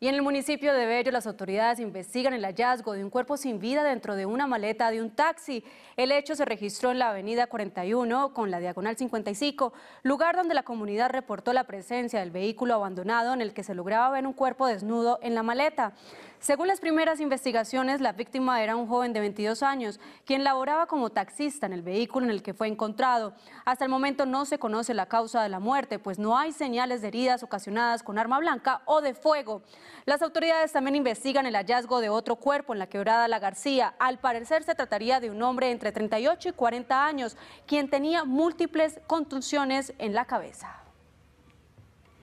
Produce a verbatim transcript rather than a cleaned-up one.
Y en el municipio de Bello, las autoridades investigan el hallazgo de un cuerpo sin vida dentro de una maleta de un taxi. El hecho se registró en la avenida cuarenta y uno con la diagonal cincuenta y cinco, lugar donde la comunidad reportó la presencia del vehículo abandonado en el que se lograba ver un cuerpo desnudo en la maleta. Según las primeras investigaciones, la víctima era un joven de veintidós años, quien laboraba como taxista en el vehículo en el que fue encontrado. Hasta el momento no se conoce la causa de la muerte, pues no hay señales de heridas ocasionadas con arma blanca o de fuego. Las autoridades también investigan el hallazgo de otro cuerpo en la quebrada La García. Al parecer se trataría de un hombre entre treinta y ocho y cuarenta años, quien tenía múltiples contusiones en la cabeza.